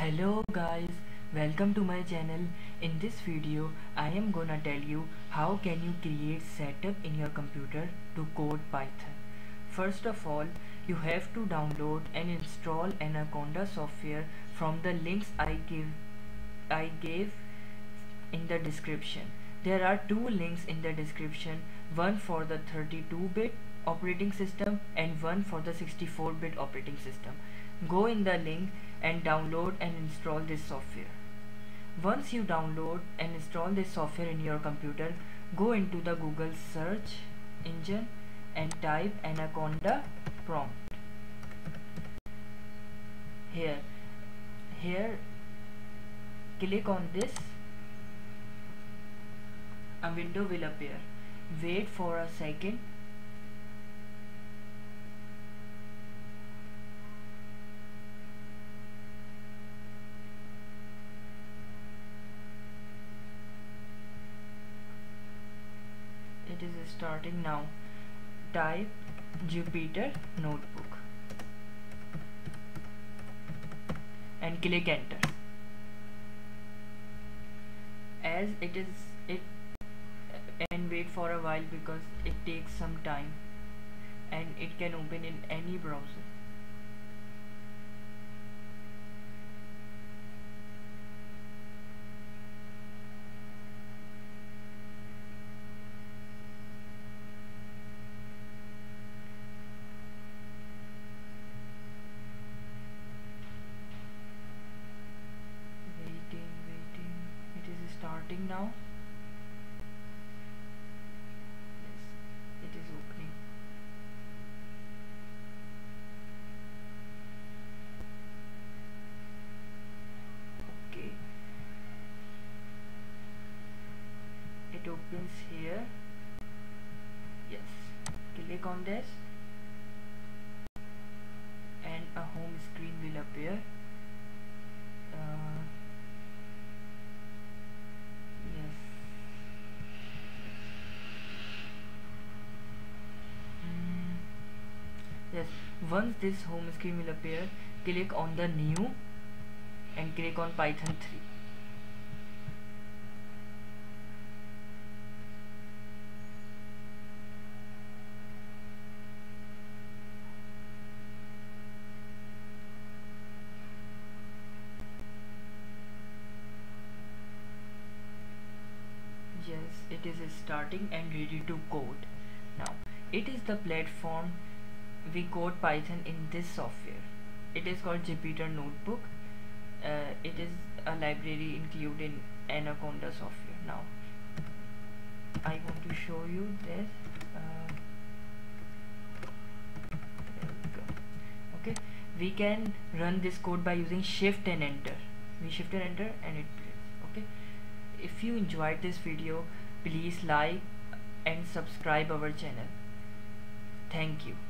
Hello guys, welcome to my channel. In this video I am gonna tell you how can you create setup in your computer to code Python. First of all, you have to download and install Anaconda software from the links I gave in the description. There are two links in the description, one for the 32-bit operating system and one for the 64-bit operating system. Go in the link and download and install this software. Once you download and install this software in your computer, go into the Google search engine and type Anaconda prompt. Here click on this. A window will appear. Wait for a second. It is starting now. Type Jupyter Notebook and click enter. And wait for a while because it takes some time, and it can open in any browser. Starting now. Yes, it is opening. Okay, it opens here. Yes, click on this and a home screen will appear. Once this home screen will appear, click on the new and click on Python 3. Yes, it is starting and ready to code. Now, it is the platform we code Python in this software. It is called Jupyter Notebook. It is a library included in Anaconda software. Now I want to show you this. There we go. Okay, we can run this code by using shift and enter. We shift and enter and it plays. Okay, if you enjoyed this video, please like and subscribe our channel. Thank you.